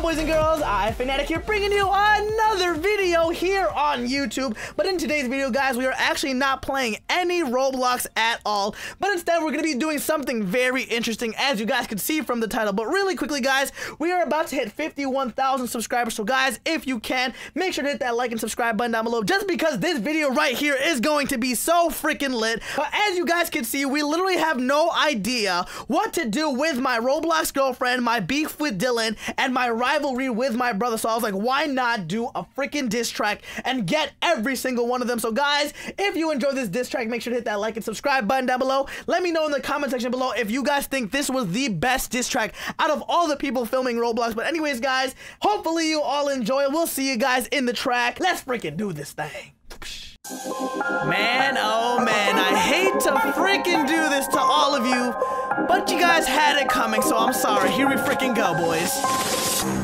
up, boys and girls? iiFNaTiK here, bringing you another video here on YouTube. But in today's video, guys, we are actually not playing any Roblox at all, but instead we're going to be doing something very interesting, as you guys can see from the title. But really quickly, guys, we are about to hit 51,000 subscribers, so guys, if you can, make sure to hit that like and subscribe button down below, just because this video right here is going to be so freaking lit. But as you guys can see, we literally have no idea what to do with my Roblox girlfriend, my beef with Dylan, and my rivalry with my brother. So I was like, why not do a freaking diss track and get every single one of them? So guys, if you enjoyed this diss track, make sure to hit that like and subscribe button down below. Let me know in the comment section below if you guys think this was the best diss track out of all the people filming Roblox. But anyways, guys, hopefully you all enjoy. We'll see you guys in the track. Let's freaking do this thing. Man, oh man, I hate to freaking do this to all of you, but you guys had it coming, so I'm sorry. Here we freaking go, boys.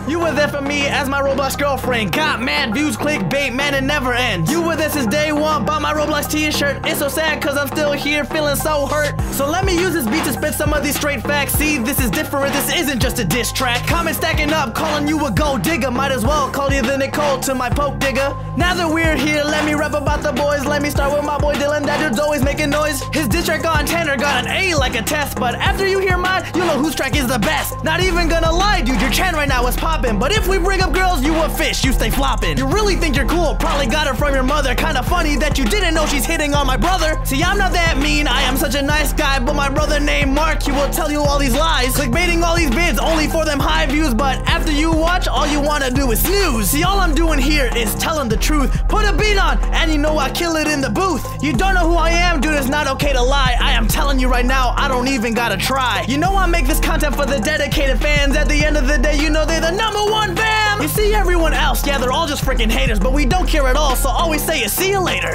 You were there for me as my Roblox girlfriend. Got mad views, clickbait, man, it never ends. You were there since day one, bought my Roblox t-shirt. It's so sad cause I'm still here feeling so hurt. So let me use this beat to spit some of these straight facts. See, this is different, this isn't just a diss track. Comments stacking up, calling you a gold digger. Might as well call you the Nicole to my poke digger. Now that we're here, let me rap about the boys. Let me start with my boy Dylan, that dude's always making noise. His diss track on Tanner got an A like a test, but after you hear mine, you'll know whose track is the best. Not even gonna lie, dude, your trend right now is poppin', but if we bring up girls, you a fish, you stay flopping. You really think you're cool, probably got it from your mother. Kinda funny that you didn't know she's hitting on my brother. See, I'm not that mean, I am such a nice guy, but my brother named Mark, he will tell you all these lies. Clickbaiting all these bids only for them high views, but after you watch, all you wanna do is snooze. See, all I'm doing here is telling the truth. Put a beat on, and you know I kill it in the booth. You don't know who I am, dude, it's not okay to lie. I am telling you right now, I don't even gotta try. You know I make this content for the dedicated fans. At the end of the day, you know they're the number one fam. You see everyone else, yeah, they're all just freaking haters, but we don't care at all, so always say is see you later.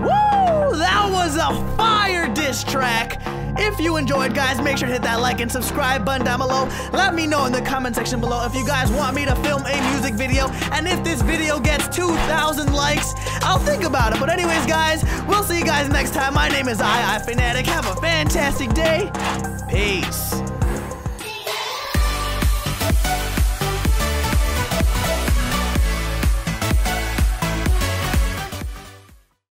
Woo, that was a fire diss track. If you enjoyed, guys, make sure to hit that like and subscribe button down below. Let me know in the comment section below if you guys want me to film a music video, and if this video gets 2,000 likes, I'll think about it. But anyways, guys, we'll see you guys next time. My name is iiFNaTiK. Have a fantastic day. Peace.